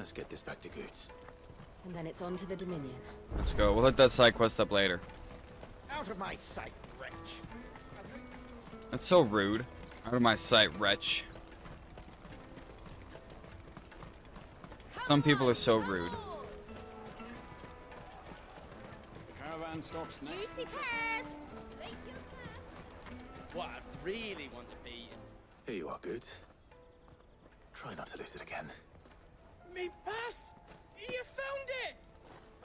Let's get this back to Goetz. And then it's on to the Dominion. Let's go. We'll hit that side quest up later. Out of my sight, wretch. That's so rude. Out of my sight, wretch. Some people are so rude. The caravan stops next. Juicy pears. What I really want to be. Here you are, good. Try not to lose it again. Me pass. You found it!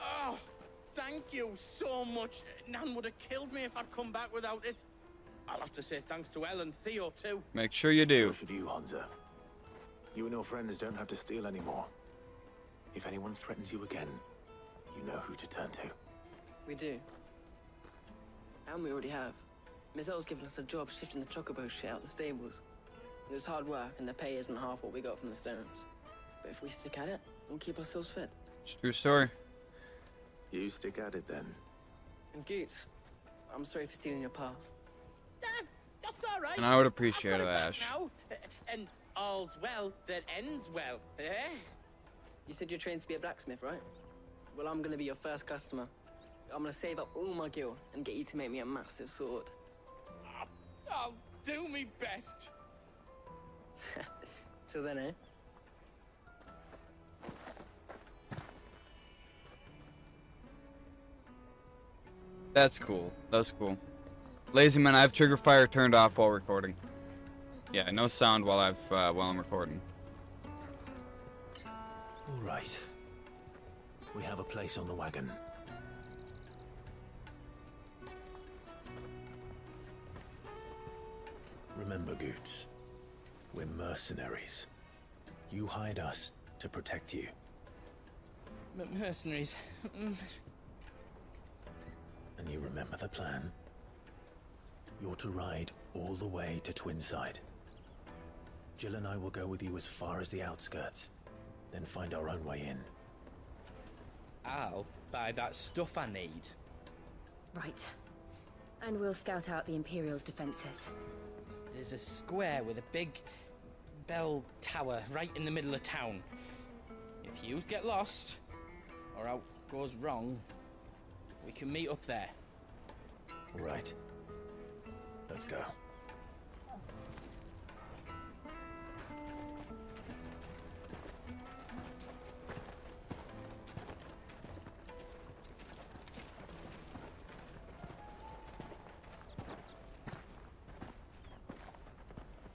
Oh, thank you so much. Nan would have killed me if I'd come back without it. I'll have to say thanks to Ellen, Theo too. Make sure you do. So should you, Hansa. You and your friends don't have to steal anymore. If anyone threatens you again, you know who to turn to. We do. And we already have. Mizelle's given us a job shifting the Chocobo shit out the stables. It's hard work and the pay isn't half what we got from the stones. But if we stick at it, we'll keep ourselves fit. It's a true story. You stick at it then. And Goetz, I'm sorry for stealing your path. That's all right. And I would appreciate it, Ash. Now. And all's well that ends well, eh? You said you're trained to be a blacksmith, right? Well, I'm gonna be your first customer. I'm gonna save up all my guild and get you to make me a massive sword. I'll do me best. Till then, eh? That's cool. That's cool. Lazy man, I have trigger fire turned off while recording. Yeah, no sound while I've while I'm recording. All right. We have a place on the wagon. Remember, Goetz, we're mercenaries. You hired us to protect you. Mercenaries. And you remember the plan? You're to ride all the way to Twinside. Jill and I will go with you as far as the outskirts, then find our own way in. I'll buy that stuff I need. Right. And we'll scout out the Imperial's defenses. There's a square with a big bell tower right in the middle of town. If you get lost, or out goes wrong, we can meet up there. Right. Let's go.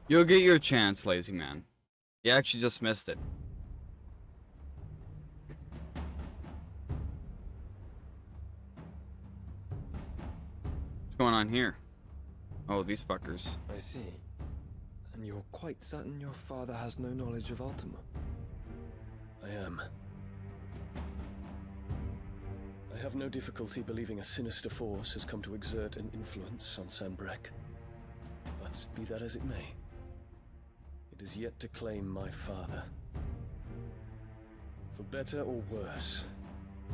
You'll get your chance, lazy man. You actually just missed it. What's going on here? Oh, these fuckers. I see. And you're quite certain your father has no knowledge of Ultima? I am. I have no difficulty believing a sinister force has come to exert an influence on Sanbreque. But be that as it may, it is yet to claim my father. For better or worse,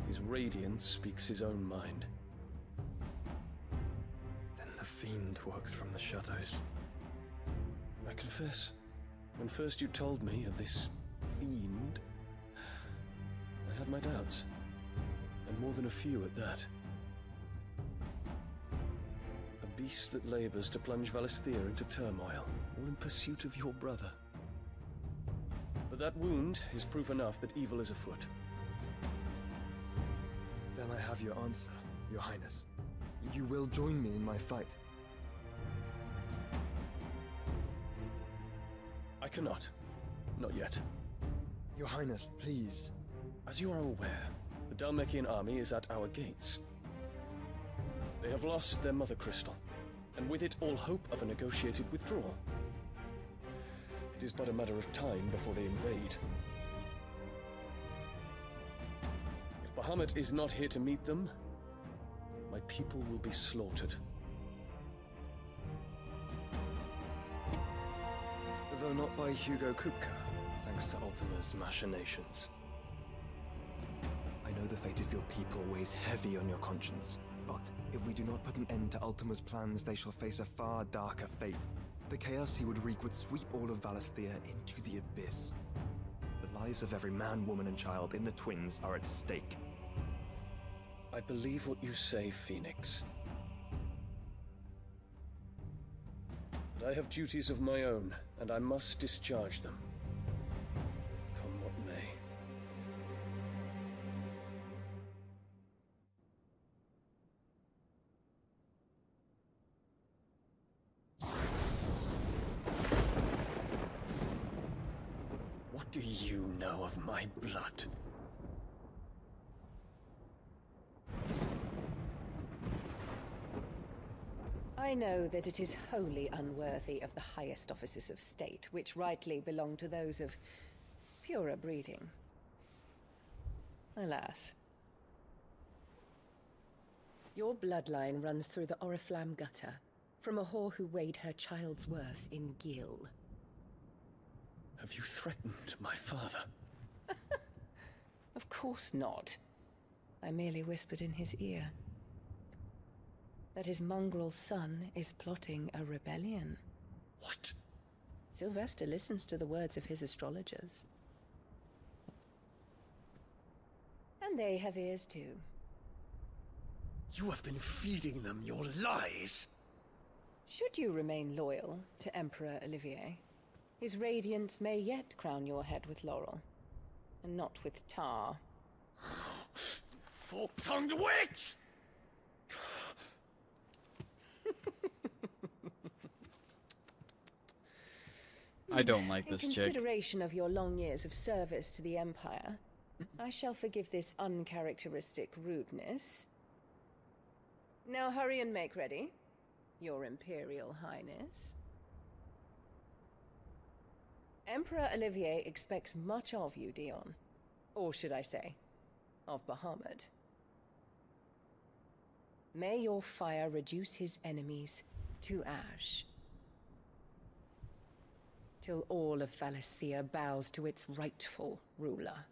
his radiance speaks his own mind. Fiend works from the shadows. I confess, when first you told me of this fiend, I had my doubts, and more than a few at that. A beast that labors to plunge Valisthea into turmoil, all in pursuit of your brother. But that wound is proof enough that evil is afoot. Then I have your answer, Your Highness. You will join me in my fight. I cannot. Not yet. Your Highness, please. As you are aware, the Dhalmekian army is at our gates. They have lost their mother crystal, and with it all hope of a negotiated withdrawal. It is but a matter of time before they invade. If Bahamut is not here to meet them, my people will be slaughtered. Though not by Hugo Kupka, thanks to Ultima's machinations. I know the fate of your people weighs heavy on your conscience, but if we do not put an end to Ultima's plans, they shall face a far darker fate. The chaos he would wreak would sweep all of Valisthea into the abyss. The lives of every man, woman, and child in the Twins are at stake. I believe what you say, Phoenix. But I have duties of my own, and I must discharge them. Come what may. What do you know of my blood? I know that it is wholly unworthy of the highest offices of state, which rightly belong to those of purer breeding. Alas. Your bloodline runs through the Oriflamme gutter, from a whore who weighed her child's worth in gill. Have you threatened my father? Of course not. I merely whispered in his ear that his mongrel son is plotting a rebellion. What? Sylvester listens to the words of his astrologers. And they have ears too. You have been feeding them your lies! Should you remain loyal to Emperor Olivier, his radiance may yet crown your head with laurel, and not with tar. Fork-tongued witch! I don't like this chick. In consideration of your long years of service to the Empire, I shall forgive this uncharacteristic rudeness. Now hurry and make ready, Your Imperial Highness. Emperor Olivier expects much of you, Dion. Or should I say, of Bahamut. May your fire reduce his enemies to ash, till all of Valisthea bows to its rightful ruler.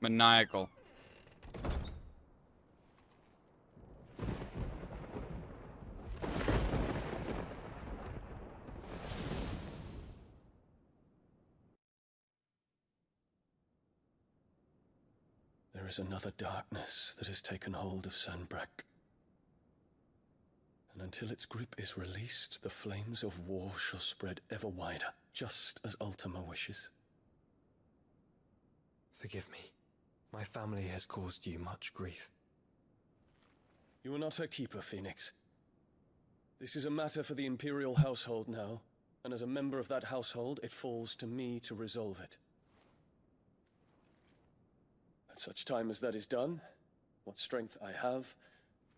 Maniacal. There is another darkness that has taken hold of Sanbreque. And until its grip is released, the flames of war shall spread ever wider, just as Ultima wishes. Forgive me. My family has caused you much grief. You are not her keeper, Phoenix. This is a matter for the Imperial household now, and as a member of that household, it falls to me to resolve it. At such time as that is done, what strength I have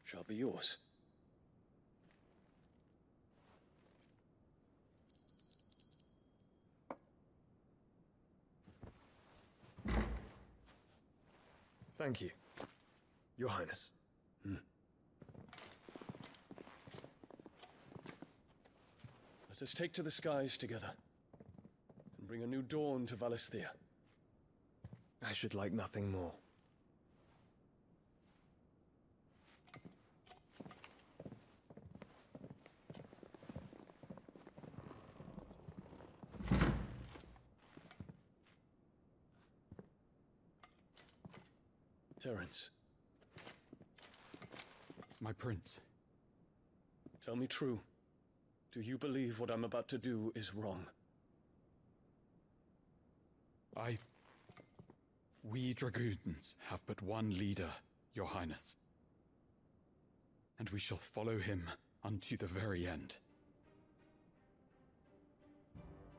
shall be yours. Thank you, Your Highness. Let us take to the skies together and bring a new dawn to Valisthea. I should like nothing more. Terence. My prince. Tell me true. Do you believe what I'm about to do is wrong? We Dragoons have but one leader, Your Highness. And we shall follow him unto the very end.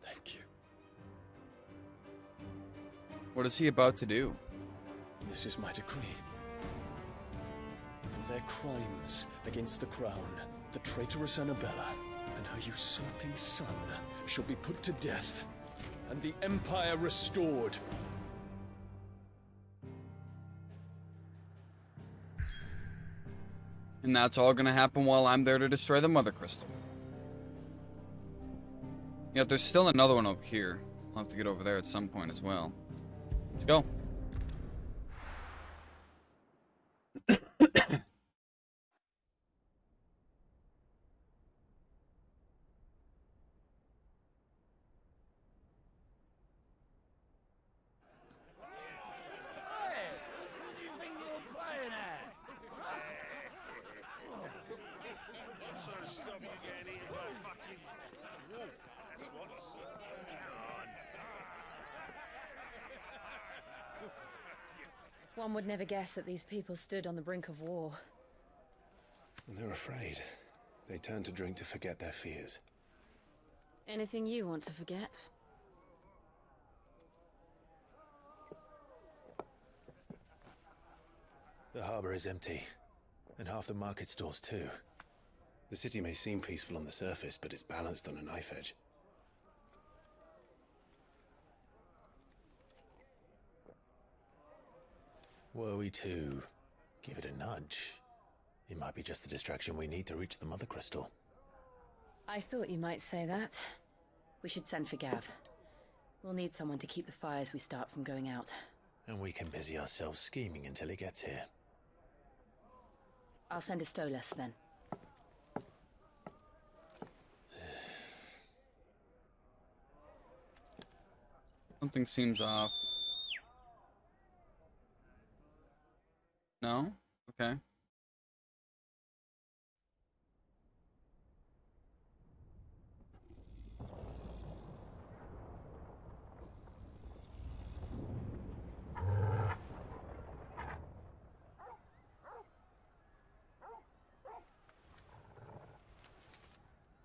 Thank you. What is he about to do? This is my decree. For their crimes against the Crown, the traitorous Annabella and her usurping son shall be put to death, and the Empire restored. And that's all gonna happen while I'm there to destroy the Mother Crystal. Yet there's still another one over here. I'll have to get over there at some point as well. Let's go. One would never guess that these people stood on the brink of war. And they're afraid. They turn to drink to forget their fears. Anything you want to forget? The harbor is empty, and half the market stores too. The city may seem peaceful on the surface, but it's balanced on a knife edge. Were we to give it a nudge, it might be just the distraction we need to reach the Mother Crystal. I thought you might say that. We should send for Gav. We'll need someone to keep the fires we start from going out. And we can busy ourselves scheming until he gets here. I'll send a Stolas then. Something seems off. No? Okay.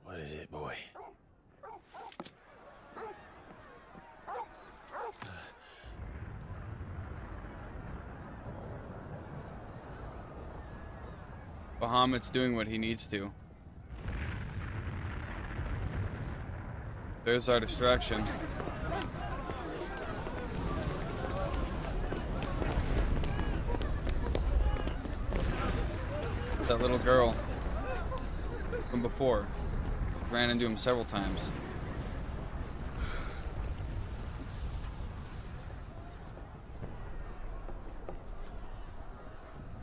What is it, boy? Bahamut's doing what he needs to. There's our distraction. That little girl from before ran into him several times.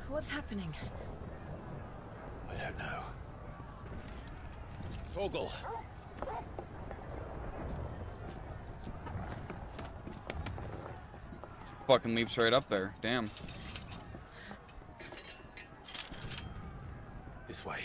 What's happening? I don't know. Torgal! Fucking leaps right up there. Damn. This way.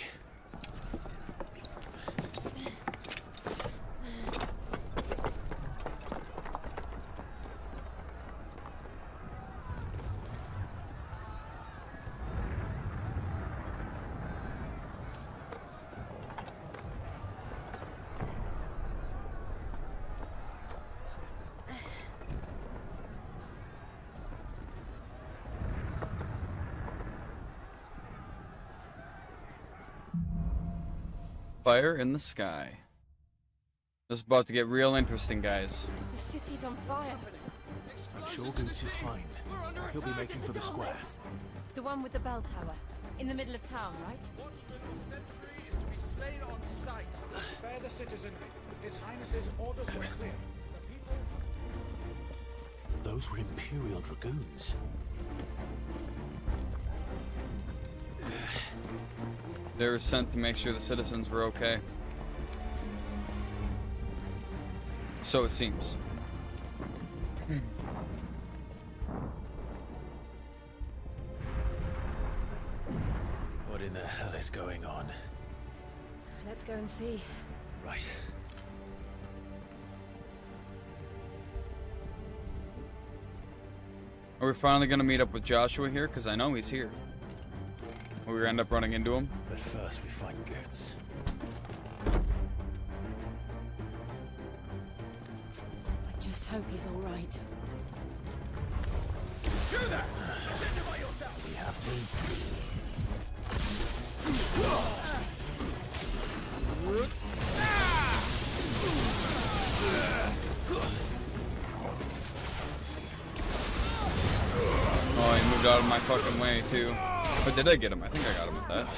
Fire in the sky. This is about to get real interesting, guys. The city's on fire. I'm sure Goetz is fine. He'll be making for the square. The one with the bell tower. In the middle of town, right? Watchman's sentry is to be slain on sight. Spare the citizen. His Highness's orders were clear. The people... Those were Imperial Dragoons. They were sent to make sure the citizens were okay. So it seems. What in the hell is going on? Let's go and see. Right. Are we finally going to meet up with Joshua here? Because I know he's here. Will we end up running into him? But first we find Goetz. I just hope he's alright. Do that! Identify yourself! We have to. Oh, he moved out of my fucking way too. But did I get him? I think I got him with that.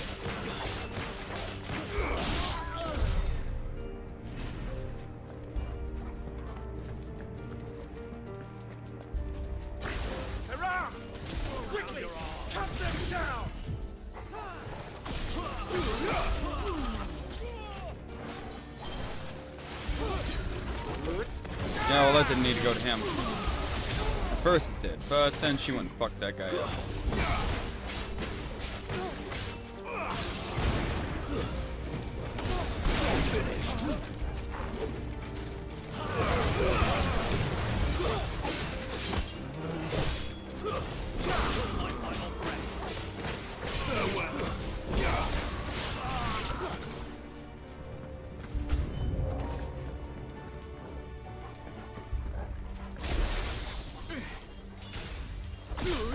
They're armed! Quickly! Cut them down! Yeah, well, that didn't need to go to him. At first it did, but then she went and fucked that guy up.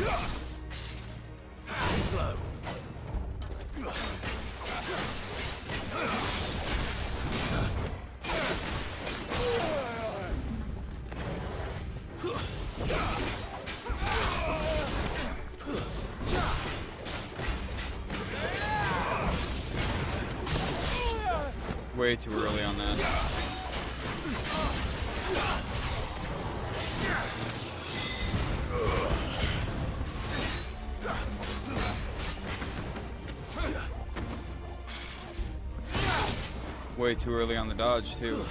Slow. Way too early on that. Way too early on the dodge, too.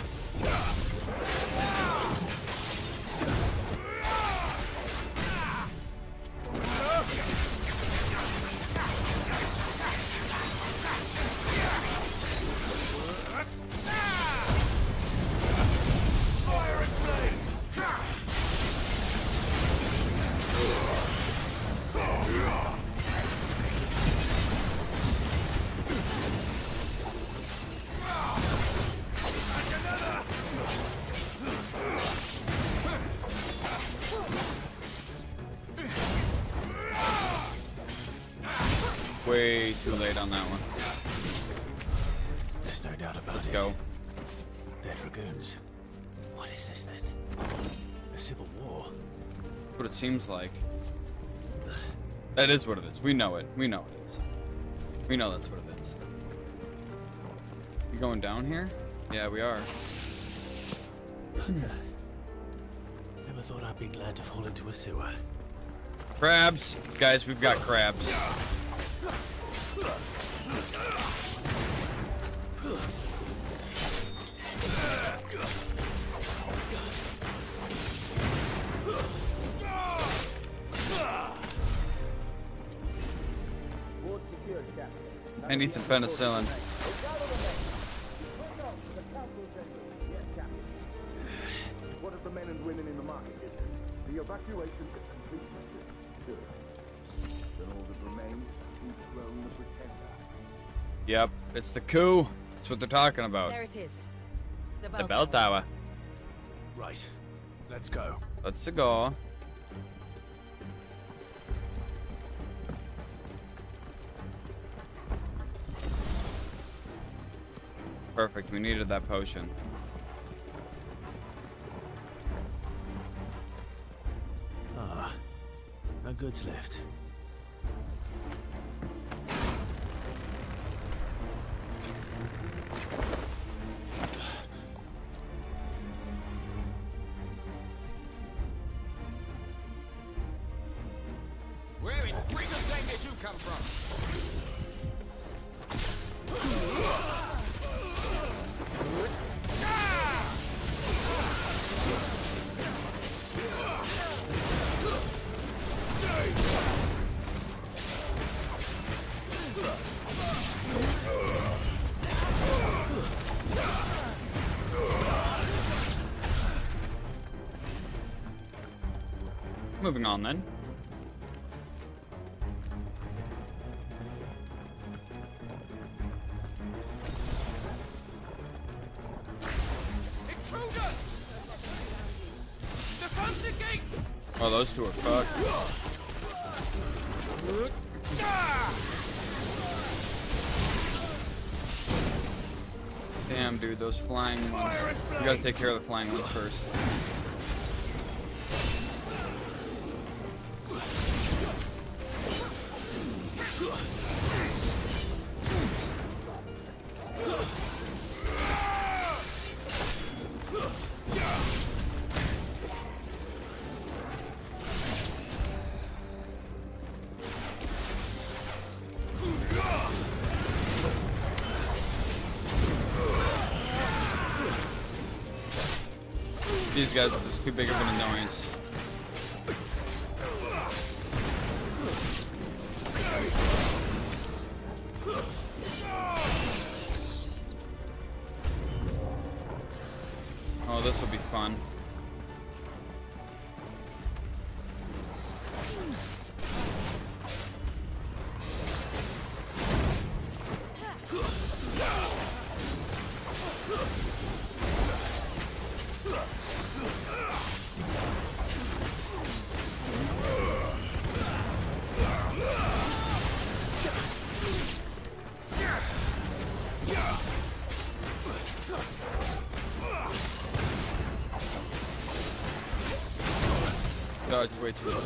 Way too late on that one. There's no doubt about it. Let's go. They're dragoons. What is this then? A civil war? What it seems like. That is what it is. We know it. We know it is. We know that's what it is. We going down here? Yeah, we are. Never thought I'd be glad to fall into a sewer. Crabs! Guys, we've got crabs. I need some penicillin. One of the men and women in the market. The evacuation is complete. Then all that remains is thrown the pretender. Yep, it's the coup. That's what they're talking about. There it is. The bell tower. Right. Let's go. Let's go. Perfect, we needed that potion. Ah, no goods left. Where in the thing did you come from? Moving on then. Oh, those two are fucked. Damn, dude, those flying ones. We gotta take care of the flying ones first. These guys are just too big of an annoyance. Oh, this will be fun. dodged way too long.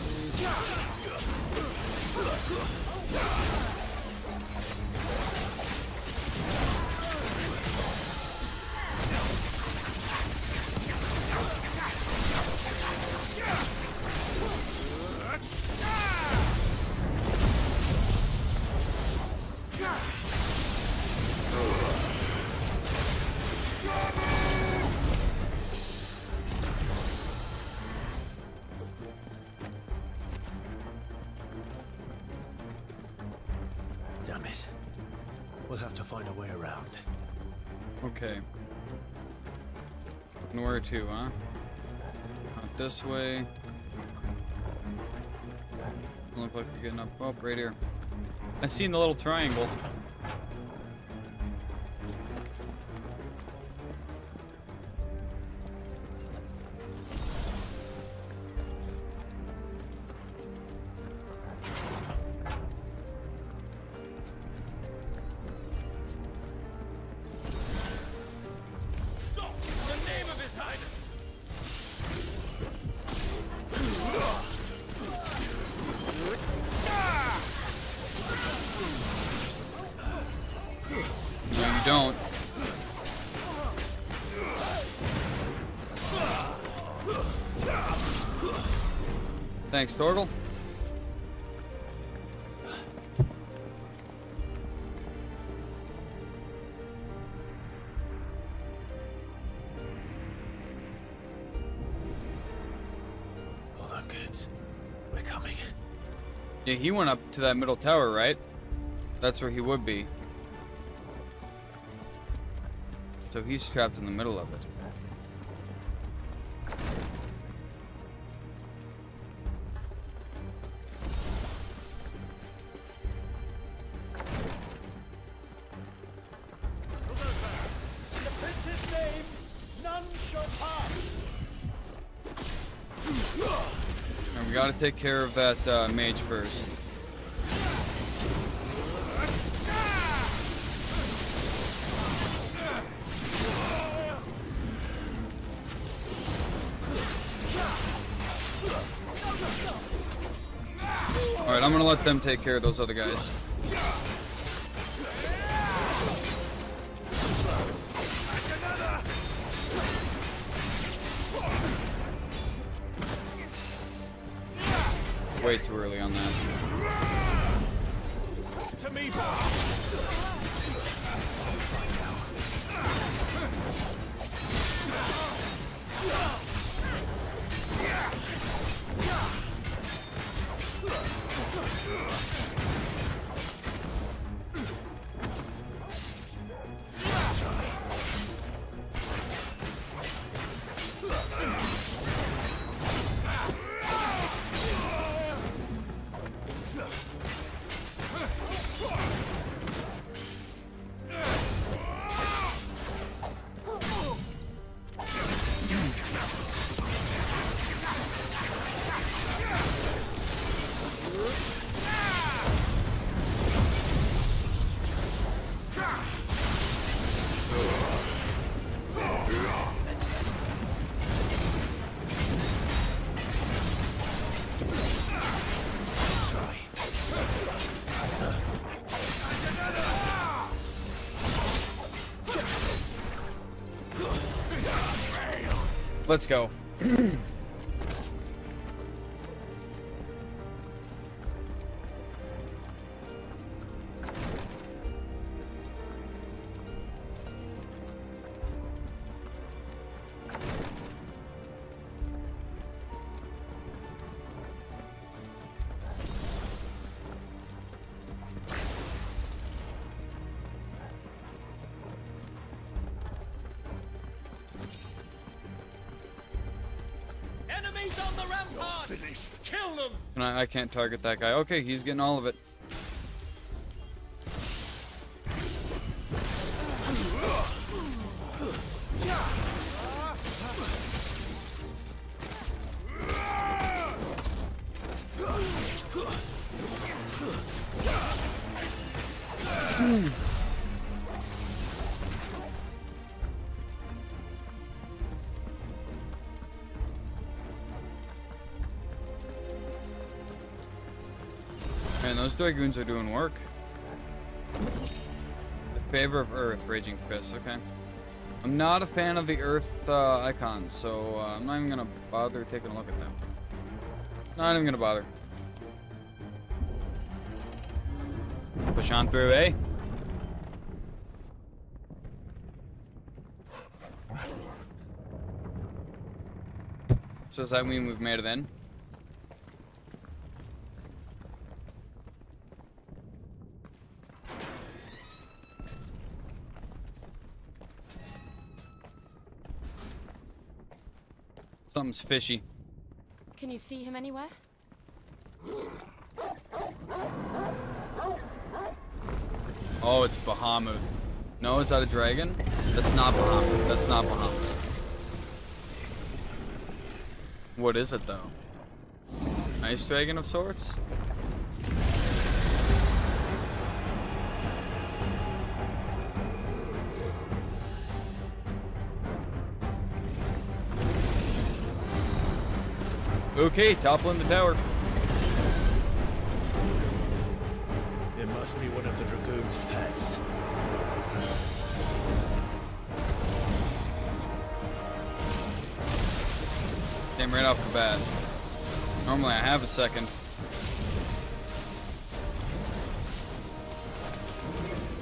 Okay. And where to, huh? Not this way. Doesn't look like we're getting up. Oh, right here. I've seen the little triangle. Thanks, Torgal. Hold on, kids. We're coming. Yeah, he went up to that middle tower, right? That's where he would be. So he's trapped in the middle of it. Take care of that mage first. All right, I'm gonna let them take care of those other guys. Way too early on that. To me, let's go. I can't target that guy. Okay, he's getting all of it. Man, those Dragoons are doing work. The favor of Earth, Raging Fist, okay. I'm not a fan of the Earth icons, so I'm not even gonna bother taking a look at them. Not even gonna bother. Push on through, eh? So does that mean we've made it in? Something's fishy. Can you see him anywhere? Oh, it's Bahamut. No, is that a dragon? That's not Bahamut. That's not Bahamut. What is it, though? Ice dragon of sorts? Okay, toppling the tower. It must be one of the Dragoon's pets. Damn, right off the bat. Normally I have a second.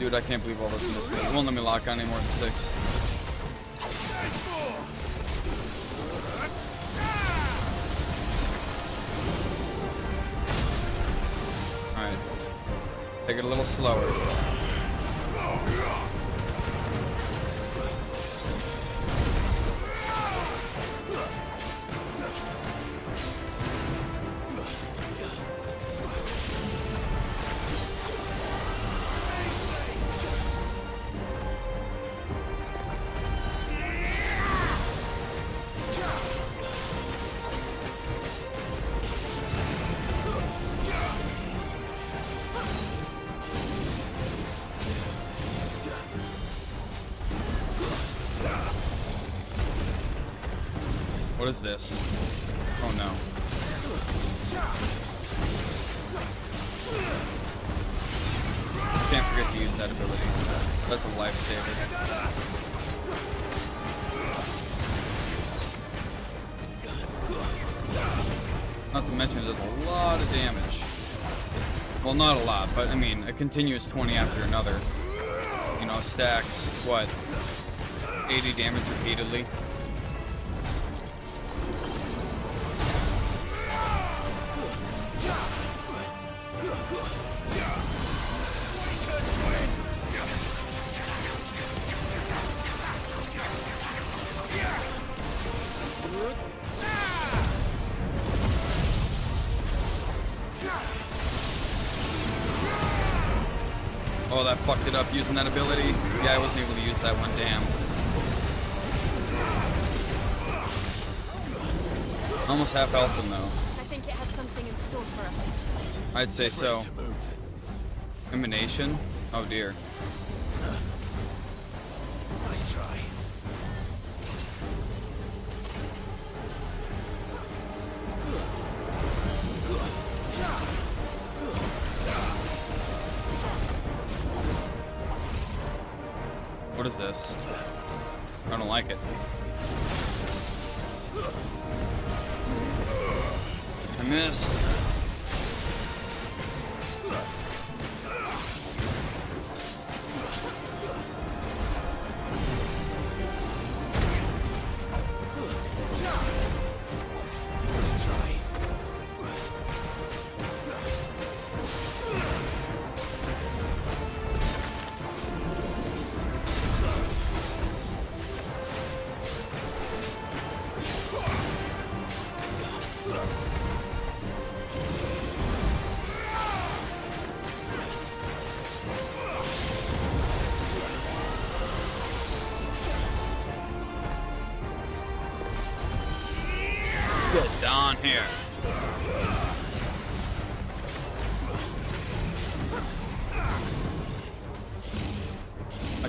Dude, I can't believe all this in this game. It won't let me lock on any more than 6. Take it a little slower. What is this? Oh no. Can't forget to use that ability. That's a lifesaver. Not to mention it does a lot of damage. Well, not a lot, but I mean, a continuous 20 after another. You know, stacks, what? 80 damage repeatedly. Fucked it up using that ability. Yeah, I wasn't able to use that one, damn. Almost half health him, though. I think it has something in store for us. I'd say so. Emanation? Oh dear. Nice try. What is this? I don't like it. I missed.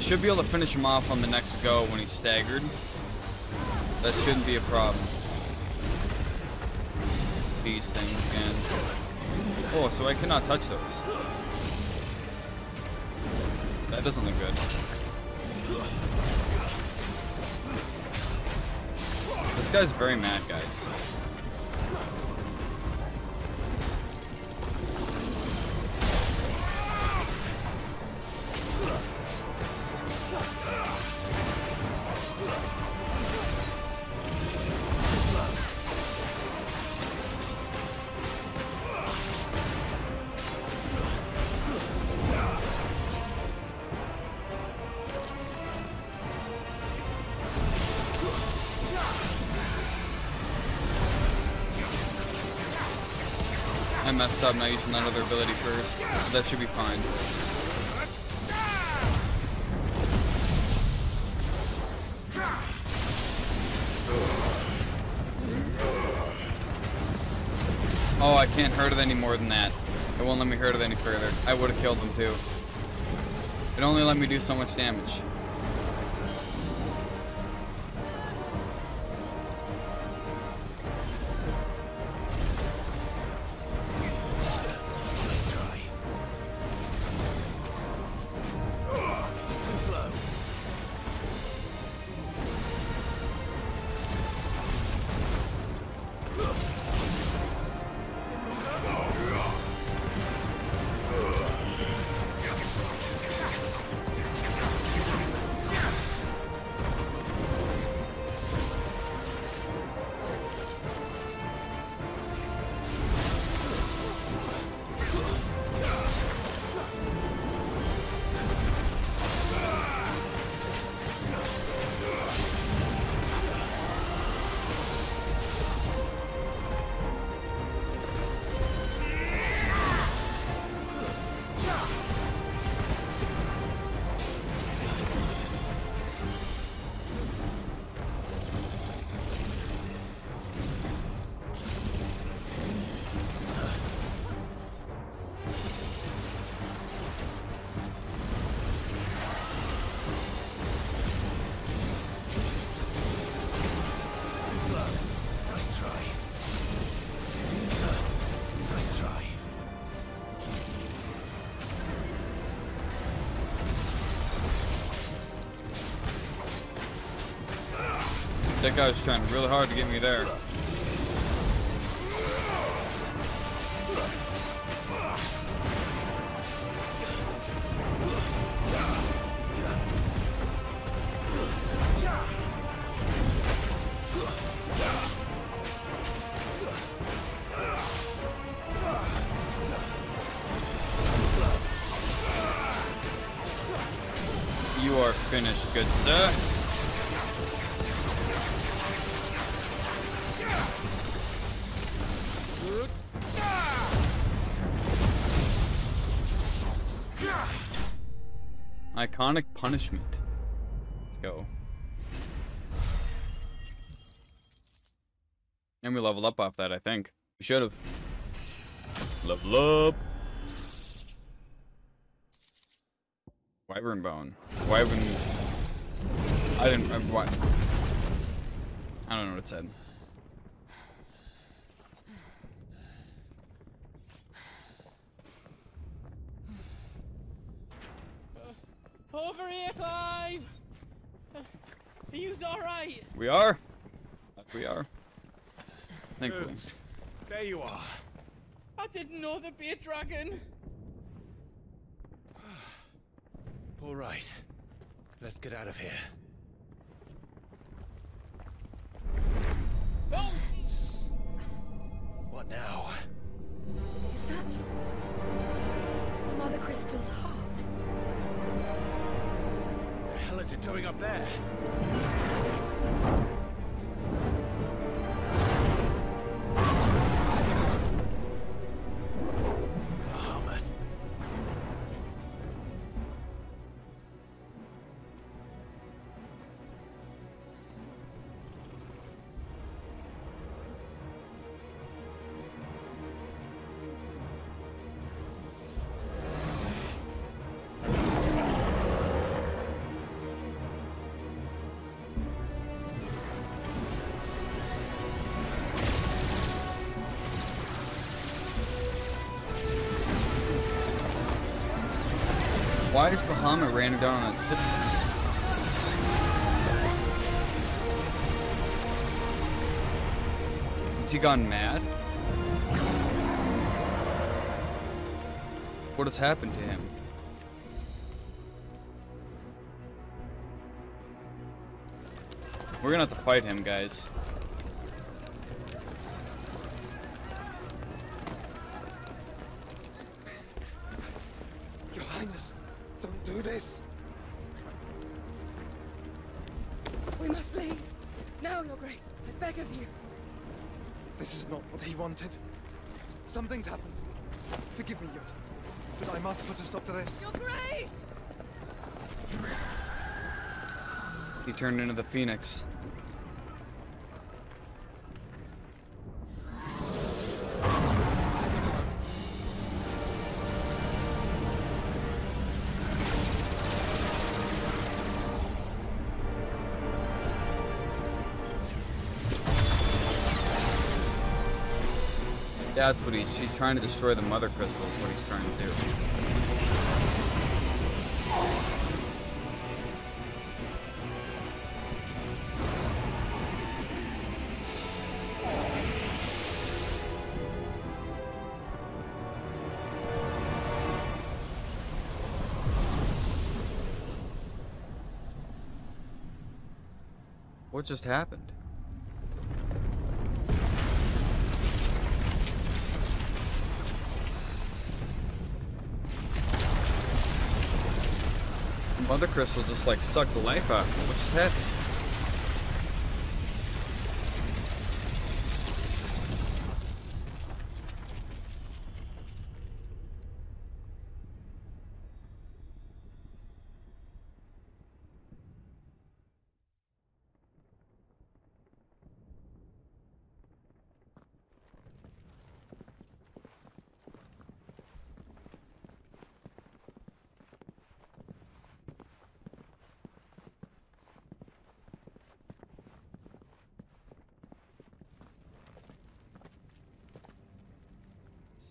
Should be able to finish him off on the next go when he's staggered. That shouldn't be a problem. These things, man. Oh, so I cannot touch those. That doesn't look good. This guy's very mad, guys. Messed up, now using that other ability first. That should be fine. Oh, I can't hurt it any more than that. It won't let me hurt it any further. I would have killed them too. It only let me do so much damage. That guy was trying really hard to get me there. You are finished, good sir. Iconic punishment. Let's go. And we leveled up off that, I think. We should have. Level up. Wyvern bone. Wyvern. I didn't. I don't know what it said. Over here, Clive! Are you alright? We are. We are. Thankfully. There you are. I didn't know there'd be a dragon. Alright. Let's get out of here. Oh. What now? Is that Mother Crystal's heart? What the hell is it doing up there? The Hammet. Why is Bahamut raining down on its citizens? Has he gone mad? What has happened to him? We're gonna have to fight him, guys. Your Highness, don't do this. We must leave. Now, Your Grace, I beg of you. This is not what he wanted. Something's happened. Forgive me, Yod, but I must put a stop to this. Your Grace! He turned into the Phoenix. That's what she's trying to destroy the mother crystal is what he's trying to do. What just happened? Mother crystal just like sucked the life out of him. What just happened.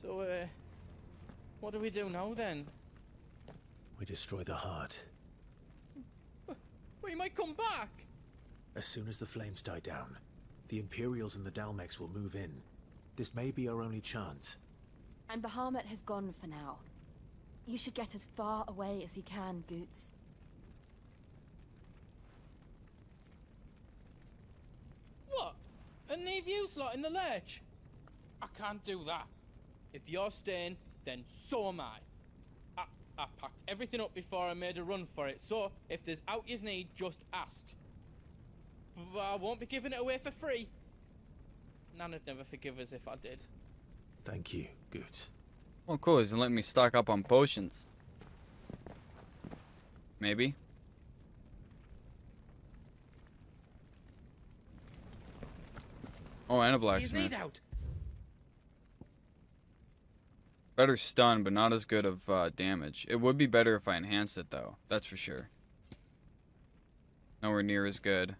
So, what do we do now, then? We destroy the heart. We might come back! As soon as the flames die down, the Imperials and the Dhalmeks will move in. This may be our only chance. And Bahamut has gone for now. You should get as far away as you can, Goetz. What? And leave you lot in the lurch? I can't do that. If you're staying, then so am I. I packed everything up before I made a run for it, so if there's out you need, just ask. But I won't be giving it away for free. Nana'd never forgive us if I did. Thank you, good. Well, cool, he's letting me stock up on potions. Maybe. Oh, and a blacksmith. Better stun, but not as good of damage. It would be better if I enhanced it, though. That's for sure. Nowhere near as good.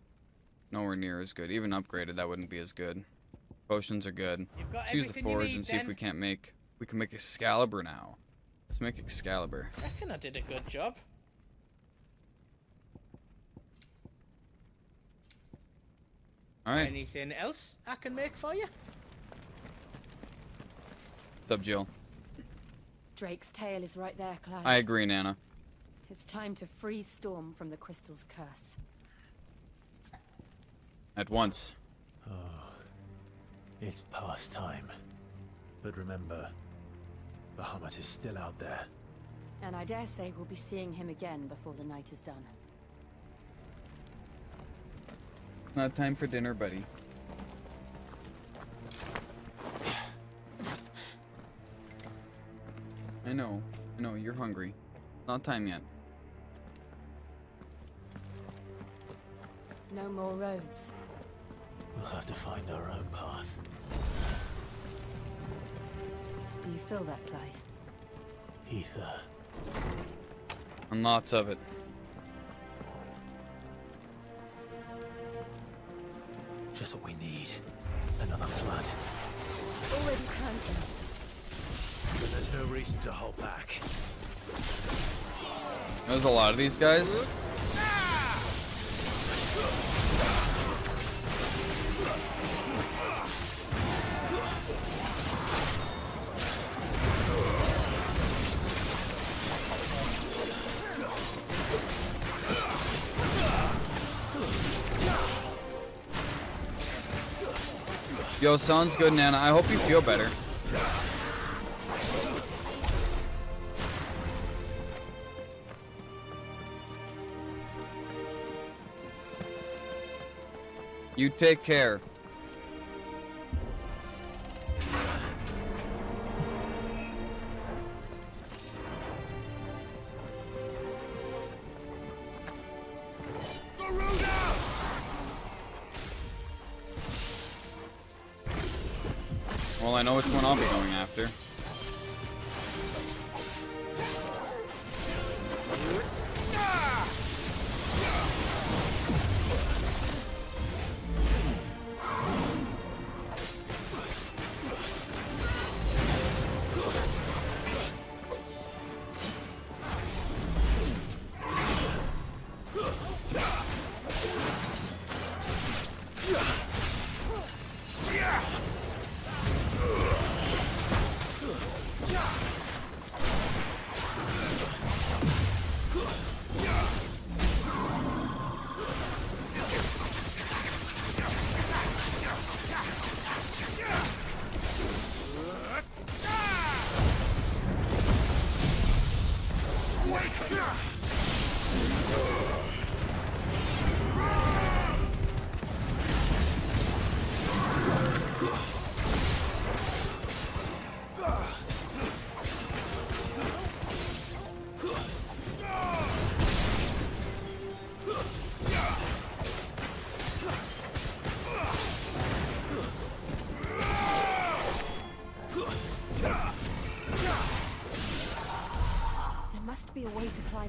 Nowhere near as good. Even upgraded, that wouldn't be as good. Potions are good. Let's use the forge and see if we can't make... We can make Excalibur now. Let's make Excalibur. I reckon I did a good job. All right. Anything else I can make for you? What's up, Jill? Drake's tail is right there, Clive. I agree, Nana. It's time to free Storm from the crystal's curse. At once. Oh, it's past time. But remember, Bahamut is still out there. And I dare say we'll be seeing him again before the night is done. Not time for dinner, buddy. I know, you're hungry. Not time yet. No more roads. We'll have to find our own path. Do you feel that, Clive? Ether. And lots of it. Just what we need. Another flood. Already planted. But there's no reason to hold back. There's a lot of these guys. Yo, sounds good, Nana. I hope you feel better. You take care. Well, I know which one I'll be going after.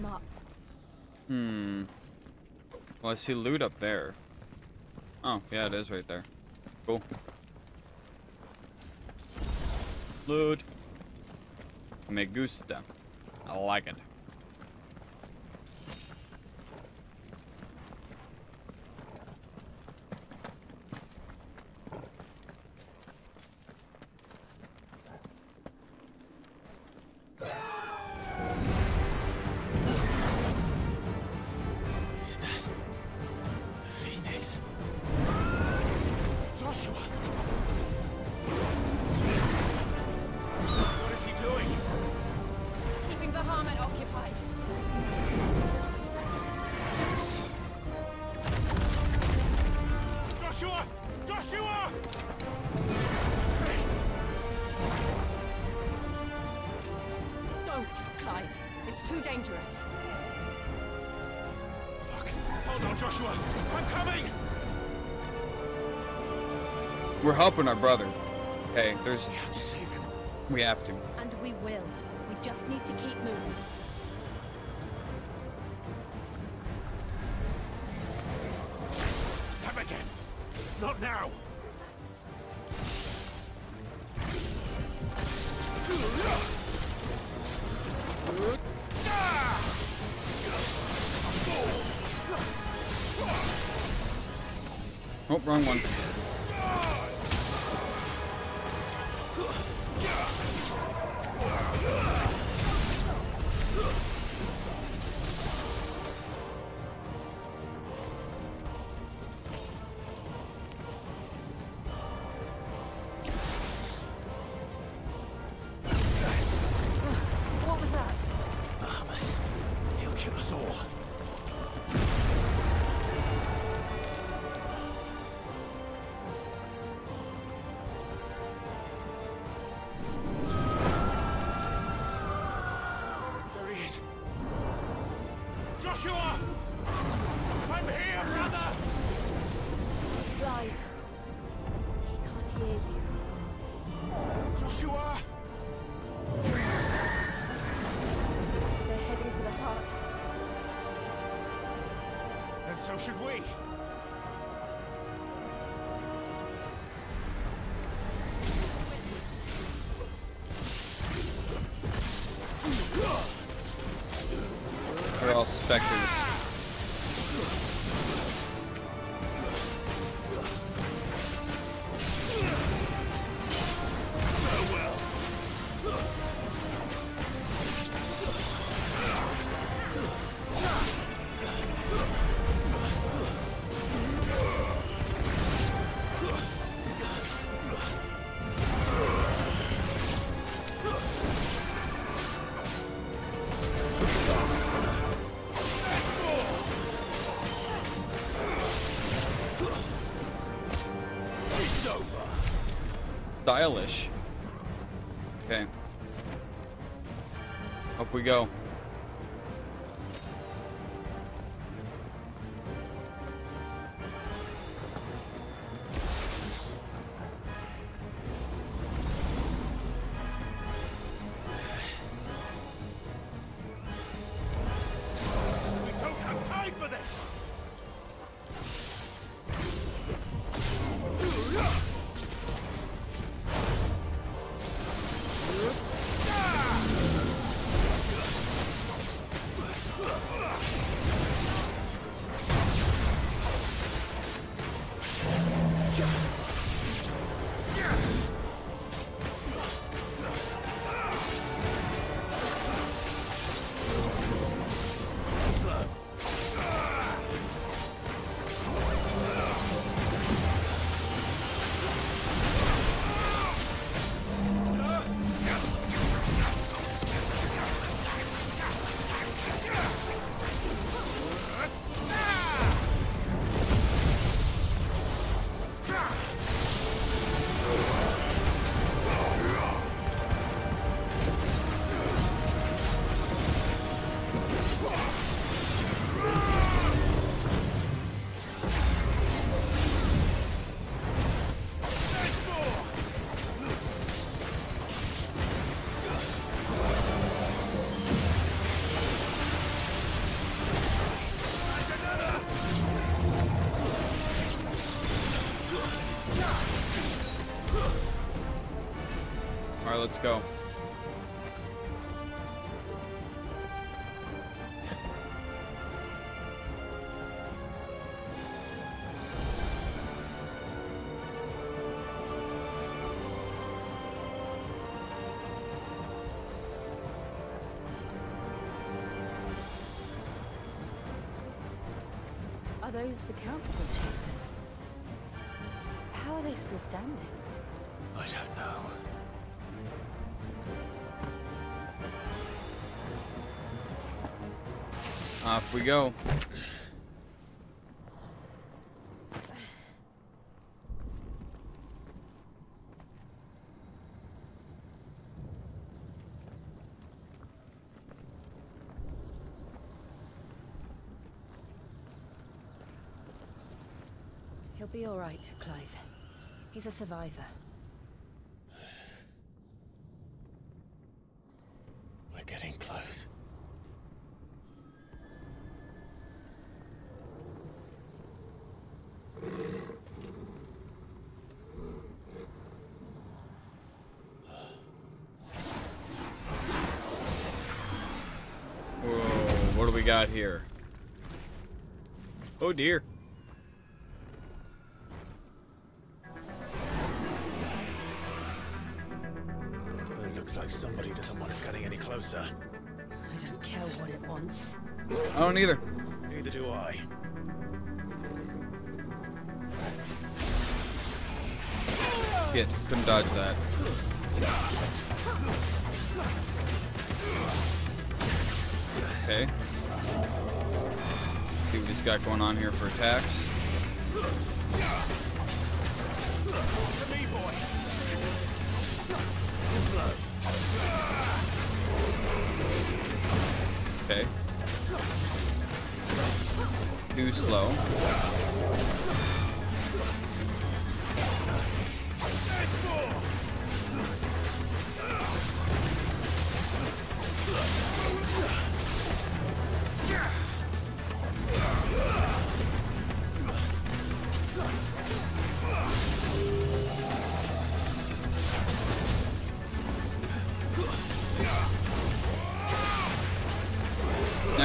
Up. Hmm. Well, I see loot up there. Oh, yeah, it is right there. Cool. Loot. Me gusta. I like it. We're helping our brother. Okay, there's... We have to save him. We have to. And we will. We just need to keep moving. Come again. Not now. Oh, wrong one. So should we? are all Spectres. Stylish. Okay. Up we go. Let's go. Are those the council chambers? How are they still standing? I don't know. Off we go. He'll be all right, Clive. He's a survivor. We're getting close. Got here. Oh dear. It looks like somebody doesn't want us getting any closer. I don't care what it wants. I don't either. Neither do I. Shit, couldn't dodge that. Okay. See what he's got going on here for attacks. Okay. Too slow.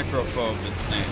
necrophobe its name.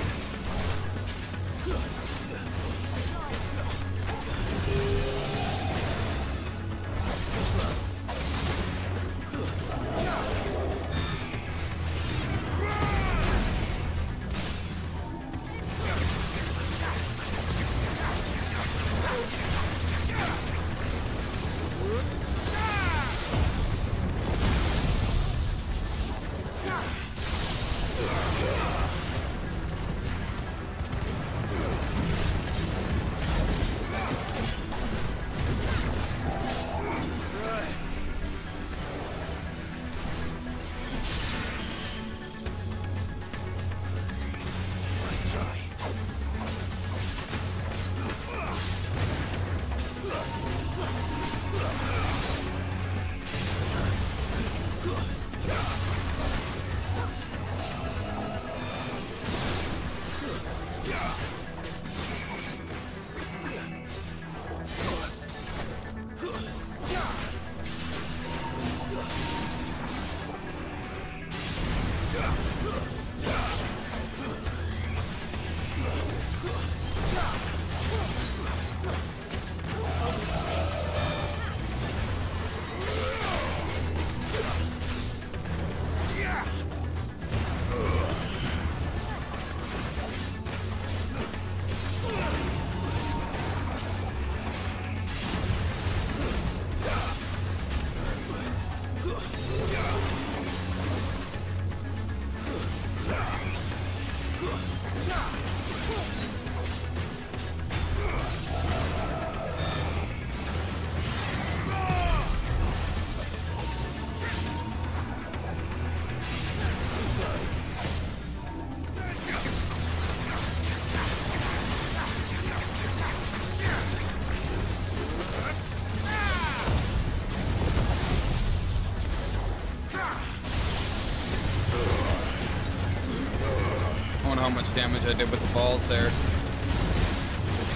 Damage I did with the balls there,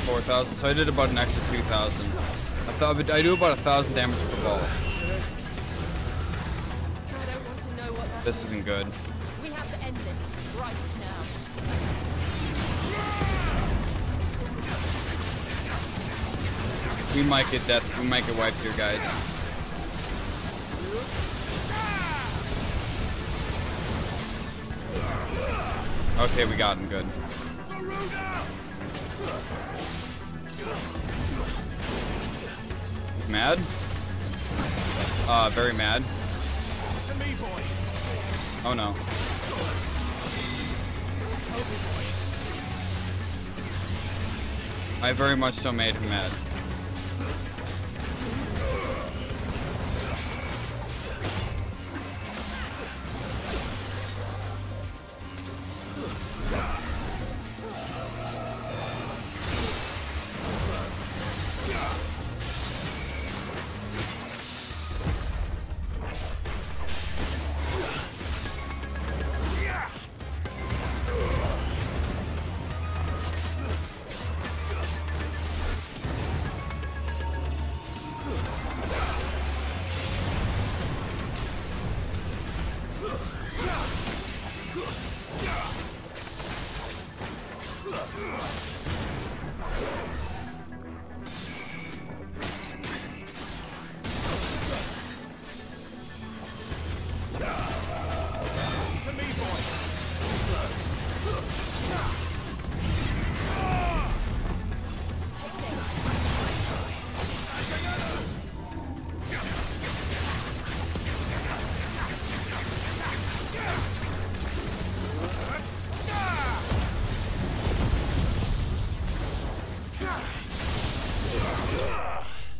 4,000. So I did about an extra 2,000. I do about 1,000 damage with the ball. This isn't good. We have to end this right now. We might get death. We might get wiped here, guys. Okay, we got him good. He's mad? Very mad. Oh no. I very much so made him mad.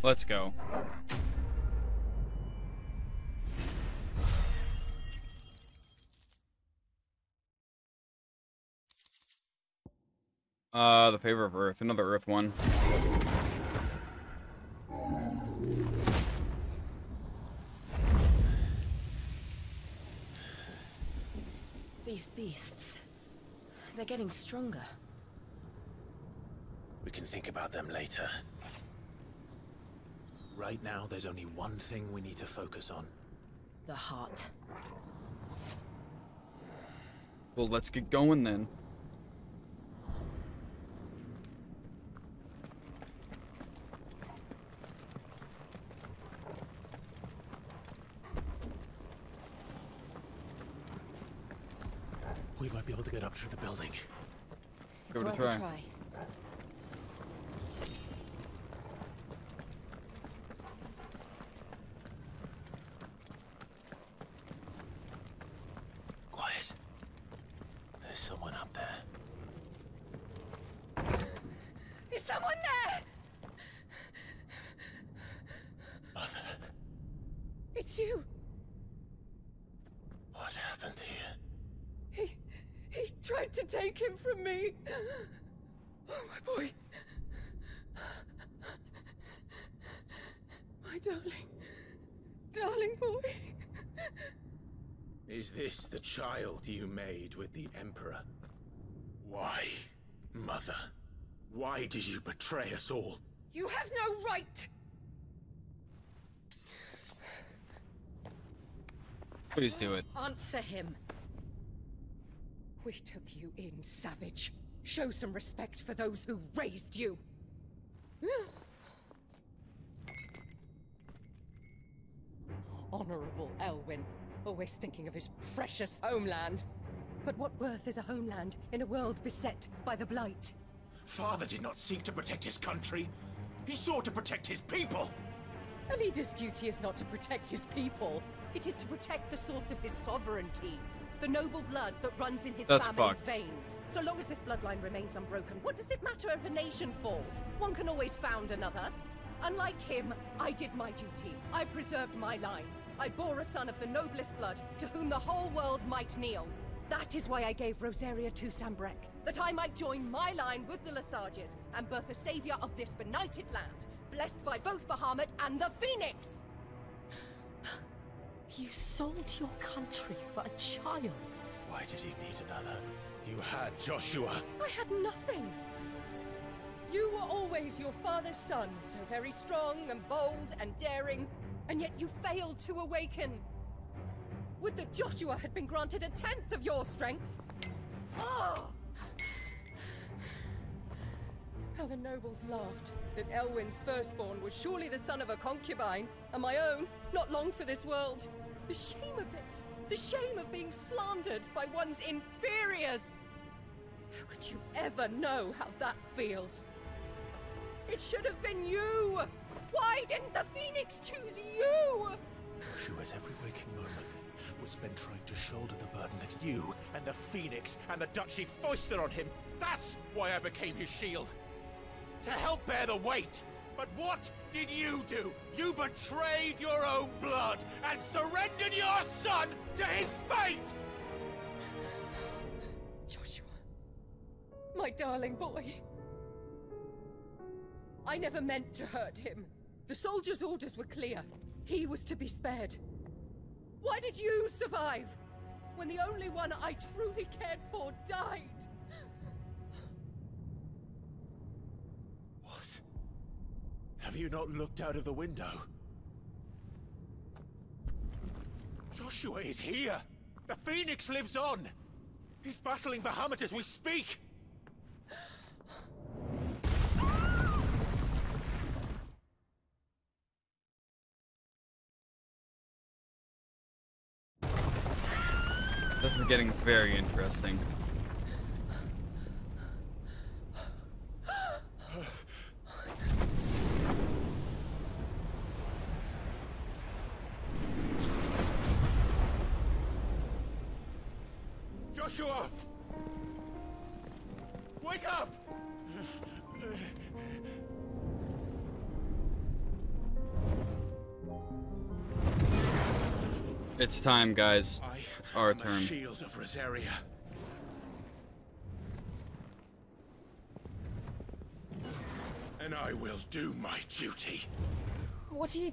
Let's go. The favor of Earth, another Earth one. These beasts, they're getting stronger. We can think about them later. Right now, there's only one thing we need to focus on. The heart. Well, let's get going then. We might be able to get up through the building. Give it a try. Quiet. There's someone up there. There's someone there! Mother. It's you. What happened here? He tried to take him from me. Oh, my boy. My darling. Darling boy. Is this the child you made with the Emperor? Why, Mother? Why did you betray us all? You have no right! Please do it. Answer him. We took you in, savage. Show some respect for those who raised you. Honorable Elwyn, always thinking of his precious homeland. But what worth is a homeland in a world beset by the Blight? Father did not seek to protect his country. He sought to protect his people. A leader's duty is not to protect his people. It is to protect the source of his sovereignty. The noble blood that runs in his family's veins. So long as this bloodline remains unbroken, what does it matter if a nation falls? One can always found another. Unlike him, I did my duty. I preserved my line. I bore a son of the noblest blood, to whom the whole world might kneel. That is why I gave Rosaria to Sanbreque, that I might join my line with the Lesages and birth a savior of this benighted land, blessed by both Bahamut and the Phoenix! You sold your country for a child. Why did he need another? You had Joshua. I had nothing. You were always your father's son, so very strong and bold and daring, and yet you failed to awaken. Would that Joshua had been granted a tenth of your strength. Oh! How the nobles laughed that Elwyn's firstborn was surely the son of a concubine, and my own, not long for this world. The shame of it! The shame of being slandered by one's inferiors! How could you ever know how that feels? It should have been you! Why didn't the Phoenix choose you? Joshua's every waking moment was spent trying to shoulder the burden that you and the Phoenix and the Duchy foisted on him. That's why I became his shield. To help bear the weight. But what did you do? You betrayed your own blood and surrendered your son to his fate! Joshua, my darling boy. I never meant to hurt him. The soldiers' orders were clear. He was to be spared. Why did you survive when the only one I truly cared for died? What? Have you not looked out of the window? Joshua is here! The Phoenix lives on! He's battling Bahamut as we speak! This is getting very interesting. Joshua! Wake up! It's time, guys. It's our turn. Shield of Rosaria. And I will do my duty. What are you...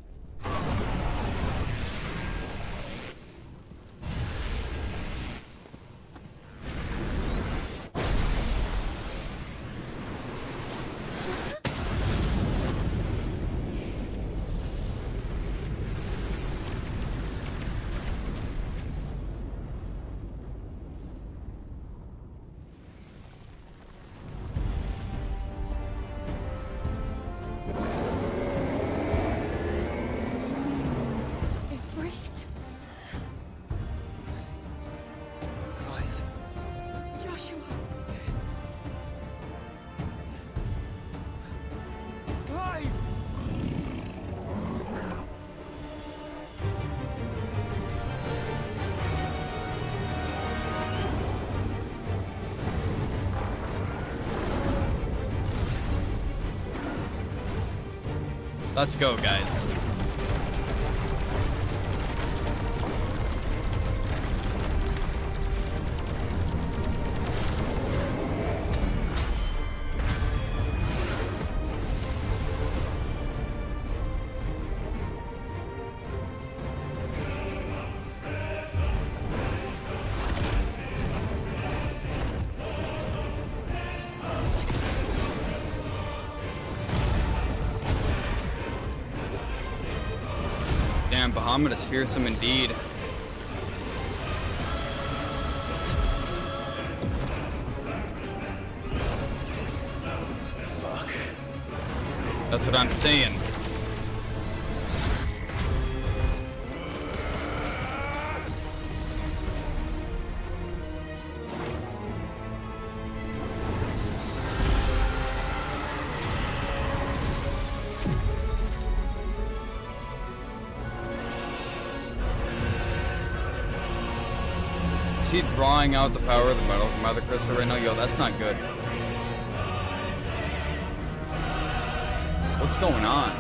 Let's go, guys. Bahamut is fearsome indeed. Fuck. That's what I'm saying. Is he drawing out the power of the metal from Mother Crystal right now? Yo, that's not good. What's going on?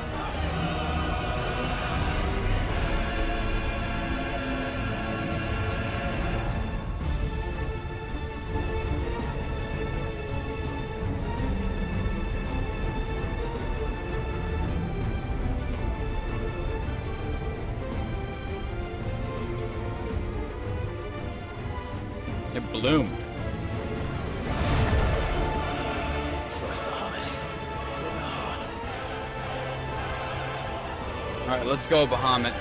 Bloom. All right, let's go, Bahamut.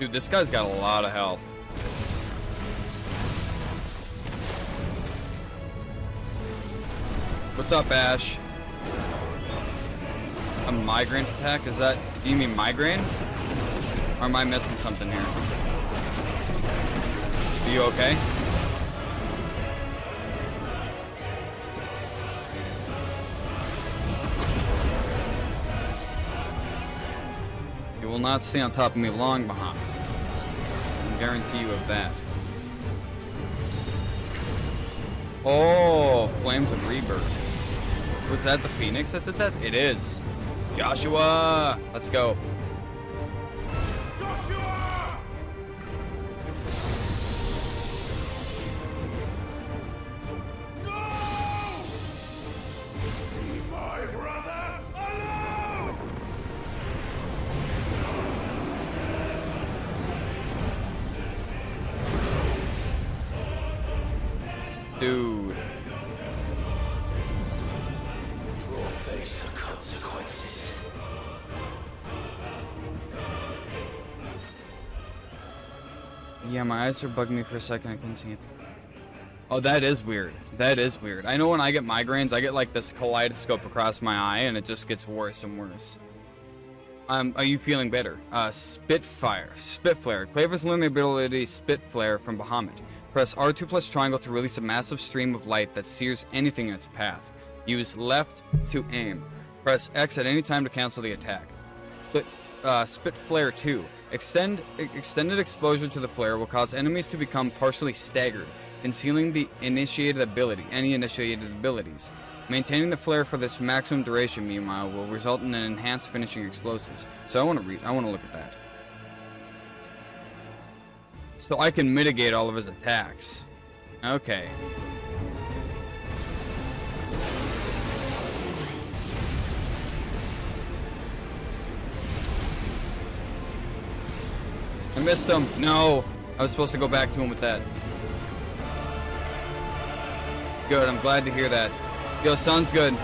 Dude, this guy's got a lot of health. What's up, Ash? A migraine attack? Is that... do you mean migraine? Or am I missing something here? Are you okay? You will not stay on top of me long, Bahamut. Guarantee you of that. Oh, Flames of Rebirth. Was that the Phoenix that did that? It is. Joshua! Let's go. Joshua! No! Leave my brother alone! Dude. We'll face the consequences. Yeah, my eyes are bugging me for a second. I couldn't see it. Oh, that is weird. That is weird. I know when I get migraines, I get like this kaleidoscope across my eye, and it just gets worse and worse. Are you feeling better? Spitflare. Claver's learning the ability Spitflare from Bahamut. Press R2 plus triangle to release a massive stream of light that sears anything in its path. Use left to aim. Press X at any time to cancel the attack. Spitflare 2. Extended exposure to the flare will cause enemies to become partially staggered, concealing the initiated ability, any initiated abilities. Maintaining the flare for this maximum duration, meanwhile, will result in an enhanced finishing explosives. So I want to look at that. So I can mitigate all of his attacks. Okay. I missed him. No. I was supposed to go back to him with that. Good. I'm glad to hear that. Yo, sounds good.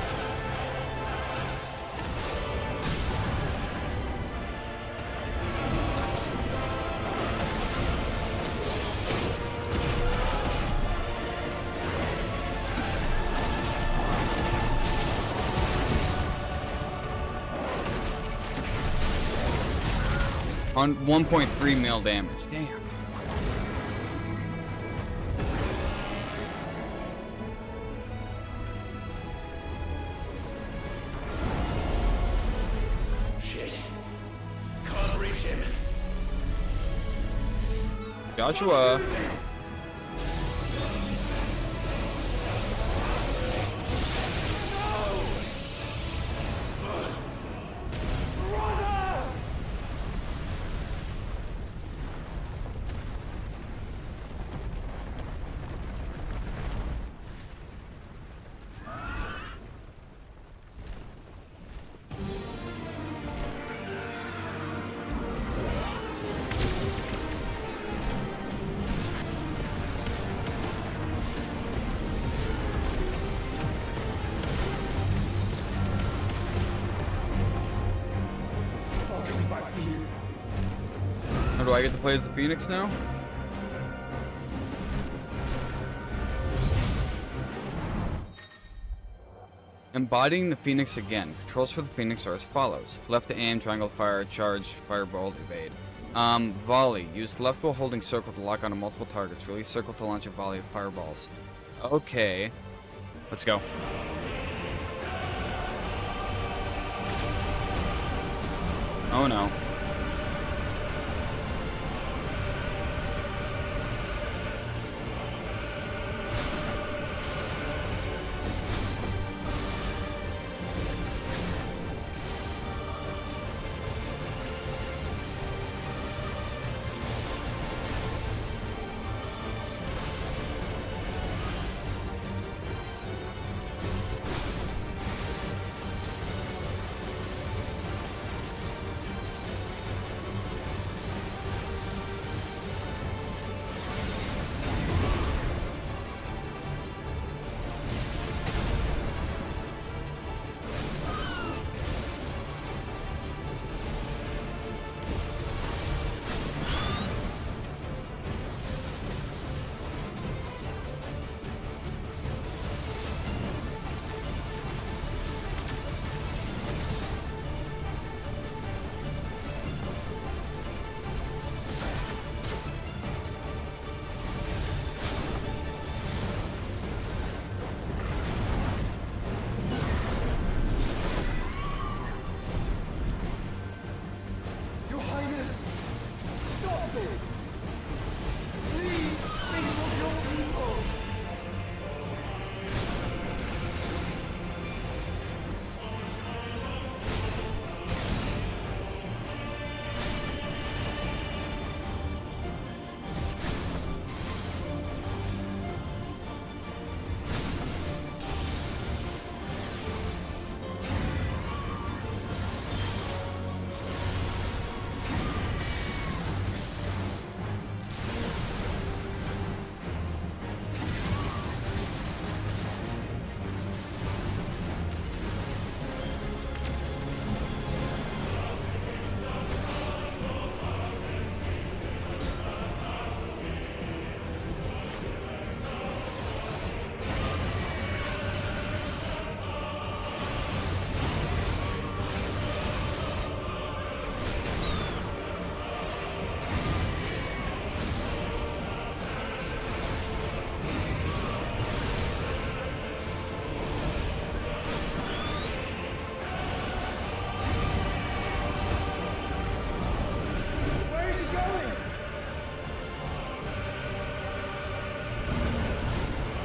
On 1.3 mil damage. Damn. Shit. Can't reach him. Joshua. Do I get to play as the Phoenix now? Embodying the Phoenix again. Controls for the Phoenix are as follows. Left to aim, triangle fire, charge, firebolt, evade. Volley. Use left while holding circle to lock onto multiple targets. Release circle to launch a volley of fireballs. Okay. Let's go. Oh no.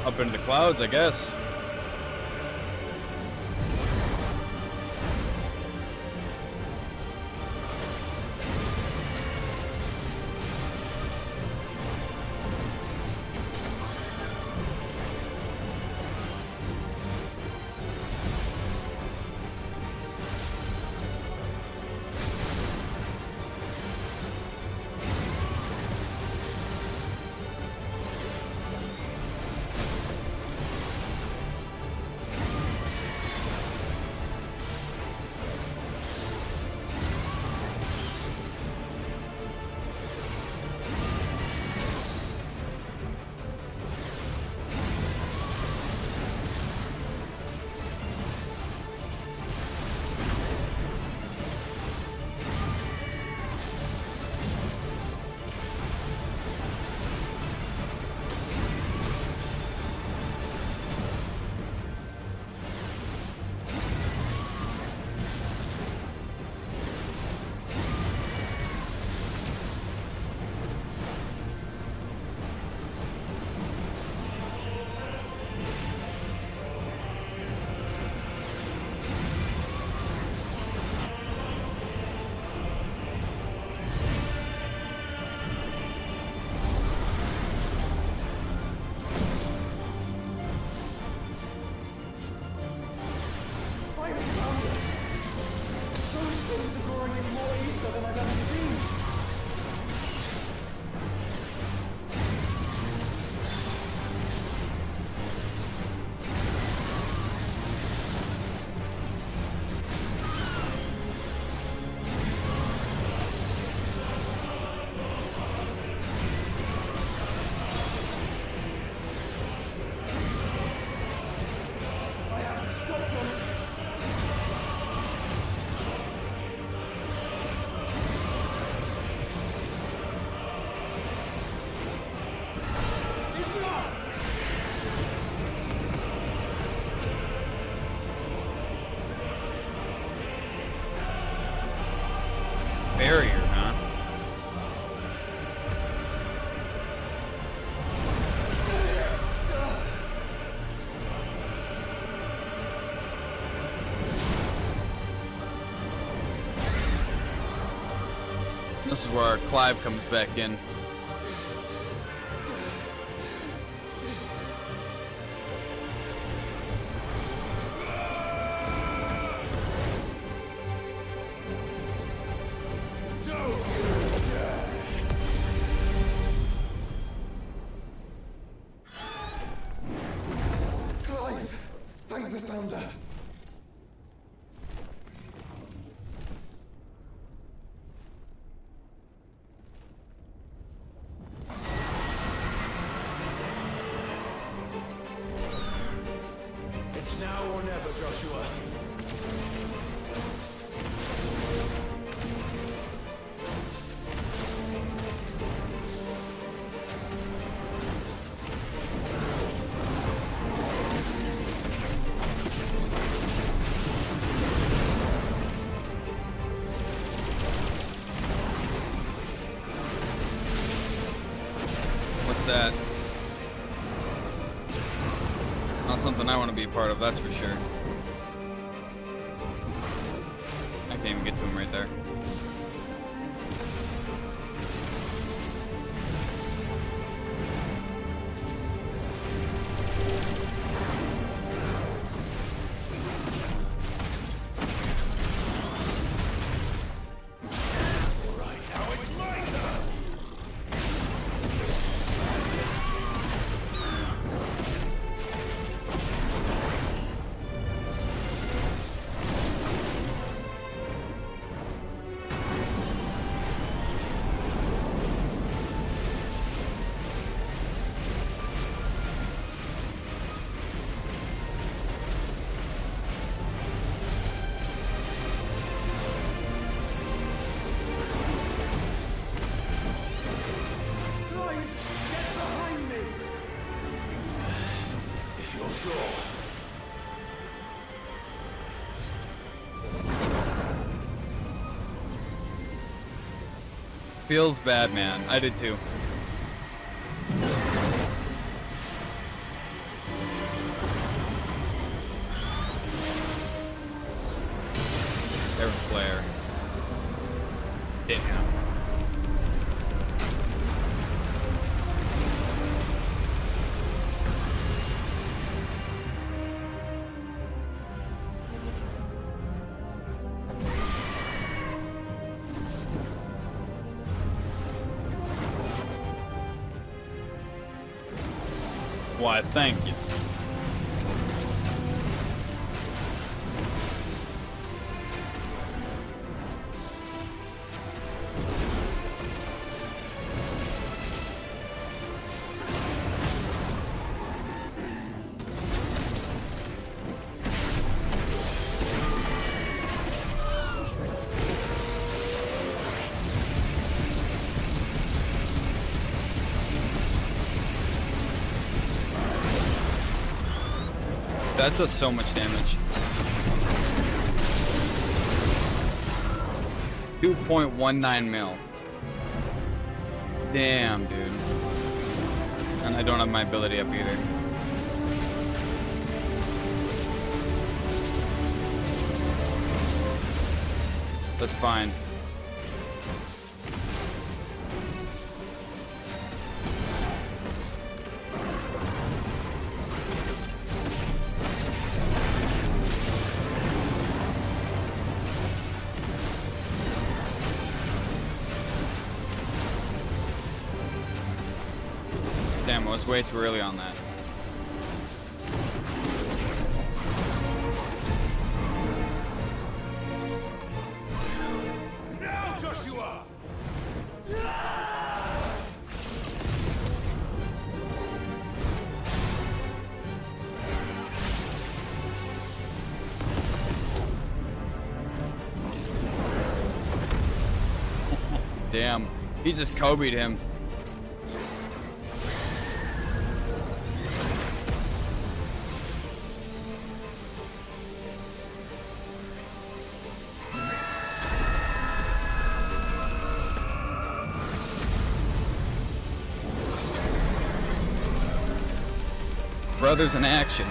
Up into the clouds, I guess. barrier, huh? This is where our Clive comes back in. That. Not something I want to be a part of, that's for sure. I can't even get to him right there. Feels bad, man. I did too. Why, thank you. That does so much damage. 2.19 mil. Damn, dude. And I don't have my ability up either. That's fine. Way too early on that. Now, Joshua. Damn, he just Kobe'd him. brothers in action.